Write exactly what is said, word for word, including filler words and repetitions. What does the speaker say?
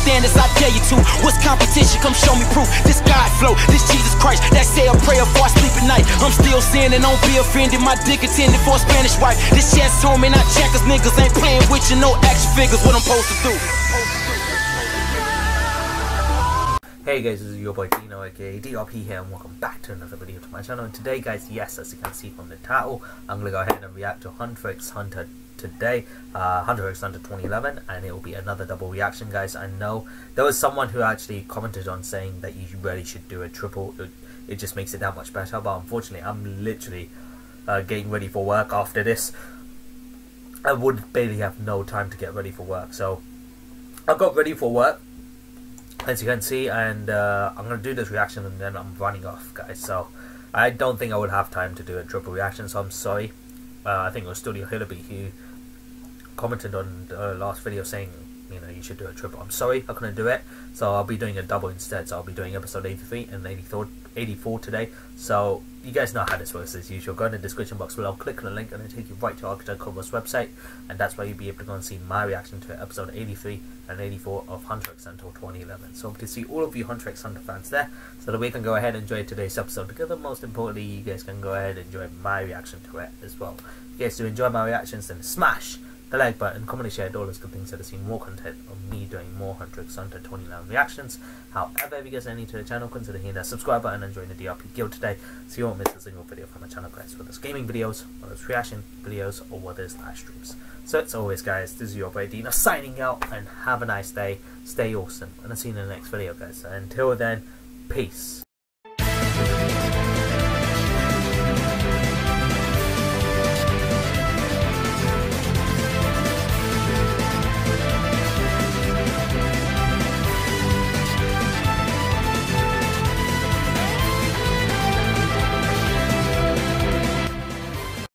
standards, I dare you to. What's competition? Come show me proof. This God flow, this Jesus Christ. That say a prayer before I sleep at night. I'm still sinning, don't be offended. My dick intended for a Spanish wife. This chest home and I check us niggas ain't playing with you. No action figures, what I'm supposed to do. Hey guys, this is your boy Dino aka D R P here, and welcome back to another video to my channel. And today guys, yes, as you can see from the title, I'm going to go ahead and react to Hunter X Hunter today, uh, Hunter X Hunter twenty eleven, and it will be another double reaction guys. I know there was someone who actually commented on saying that you really should do a triple, it, it just makes it that much better, but unfortunately I'm literally uh, getting ready for work after this. I would barely have no time to get ready for work, so I got ready for work, as you can see, and uh, I'm going to do this reaction and then I'm running off guys, so I don't think I would have time to do a triple reaction, so I'm sorry. uh, I think it was Studio Hillaby who commented on the last video saying, you know, you should do a triple. I'm sorry, I couldn't do it, so I'll be doing a double instead. So I'll be doing episode eighty-three and eighty-four today, so you guys know how this works as usual. Go in the description box below, click on the link, and it'll take you right to Architect Cobra's website, and that's where you'll be able to go and see my reaction to episode eighty-three and eighty-four of Hunter X Hunter twenty eleven. So to see all of you Hunter X Hunter fans there, so that we can go ahead and enjoy today's episode together. Most importantly, you guys can go ahead and enjoy my reaction to it as well. If you guys do enjoy my reactions, then smash the like button, comment, share, all those good things, so to see more content of me doing more Hunter X Hunter twenty eleven reactions. However, if you guys are new to the channel, consider hitting that subscribe button and join the D R P Guild today, so you won't miss a single video from my channel guys, whether it's gaming videos, whether it's reaction videos, or whether it's live streams. So it's always guys, this is your boy Dino signing out, and have a nice day, stay awesome, and I'll see you in the next video guys. So until then, peace.